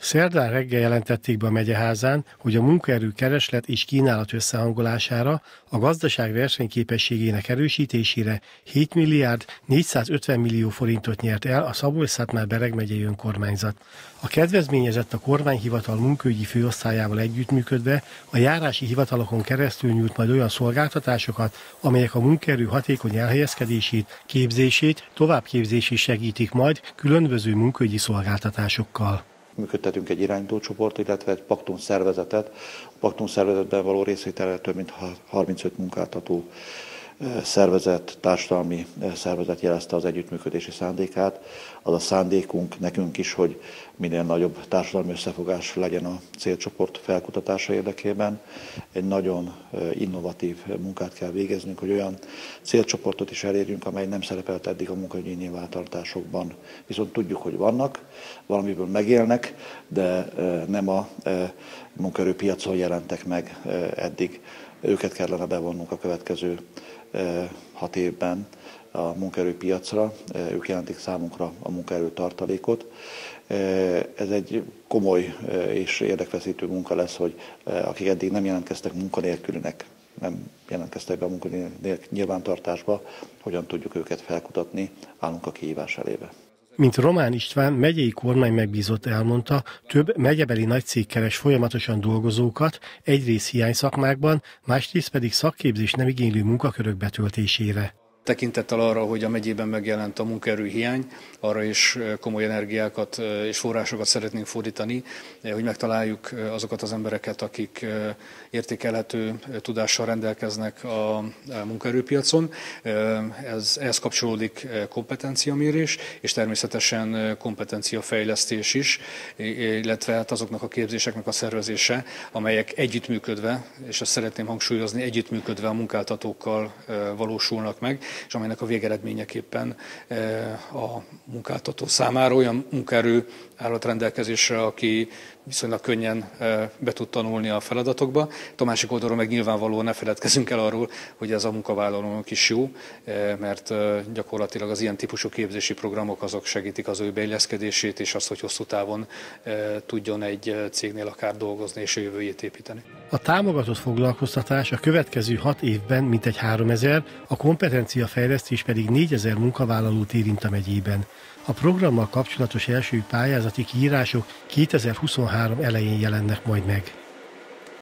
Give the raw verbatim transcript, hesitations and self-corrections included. Szerdán reggel jelentették be a megyeházán, hogy a munkaerő kereslet és kínálat összehangolására, a gazdaság versenyképességének erősítésére hét milliárd négyszázötven millió forintot nyert el a Szabolcs-Szatmár-Bereg megyei önkormányzat. A kedvezményezett a kormányhivatal munkaügyi főosztályával együttműködve a járási hivatalokon keresztül nyújt majd olyan szolgáltatásokat, amelyek a munkaerő hatékony elhelyezkedését, képzését, továbbképzését segítik majd különböző munkaügyi szolgáltatásokkal. Működtetünk egy irányítócsoport, illetve egy paktum szervezetet. A paktum szervezetben való részvételre több mint harmincöt munkáltató szervezet, társadalmi szervezet jelezte az együttműködési szándékát. Az a szándékunk nekünk is, hogy minél nagyobb társadalmi összefogás legyen a célcsoport felkutatása érdekében. Egy nagyon innovatív munkát kell végeznünk, hogy olyan célcsoportot is elérjünk, amely nem szerepelt eddig a munkaügyi nyilvántartásokban. Viszont tudjuk, hogy vannak, valamiből megélnek, de nem a munkaerőpiacon jelentek meg eddig. Őket kellene bevonnunk a következő hat évben a munkaerőpiacra, ők jelentik számunkra a munkaerő tartalékot. Ez egy komoly és érdekfeszítő munka lesz, hogy akik eddig nem jelentkeztek munkanélkülinek, nem jelentkeztek be a munkanélkülinek nyilvántartásba, hogyan tudjuk őket felkutatni, állunk a kihívás elébe. Mint Román István megyei kormány megbízott elmondta, több megyebeli nagycég keres folyamatosan dolgozókat, egyrészt hiány szakmákban, másrészt pedig szakképzés nem igénylő munkakörök betöltésére. Tekintettel arra, hogy a megyében megjelent a munkaerőhiány, arra is komoly energiákat és forrásokat szeretnénk fordítani, hogy megtaláljuk azokat az embereket, akik értékelhető tudással rendelkeznek a munkaerőpiacon. Ez, ehhez kapcsolódik kompetenciamérés, és természetesen kompetenciafejlesztés is, illetve hát azoknak a képzéseknek a szervezése, amelyek együttműködve, és ezt szeretném hangsúlyozni, együttműködve a munkáltatókkal valósulnak meg, és amelynek a végeredményeképpen a munkáltató számára olyan munkaerő állhat rendelkezésre, aki viszonylag könnyen be tud tanulni a feladatokba. A másik oldalról meg nyilvánvalóan ne feledkezünk el arról, hogy ez a munkavállalónak is jó, mert gyakorlatilag az ilyen típusú képzési programok azok segítik az ő beilleszkedését, és azt, hogy hosszú távon tudjon egy cégnél akár dolgozni és a jövőjét építeni. A támogatott foglalkoztatás a következő hat évben mintegy háromezer, a kompetenciafejlesztés pedig négyezer munkavállalót érint a megyében. A programmal kapcsolatos első pályázati kiírások kétezer-huszonhárom elején jelennek majd meg.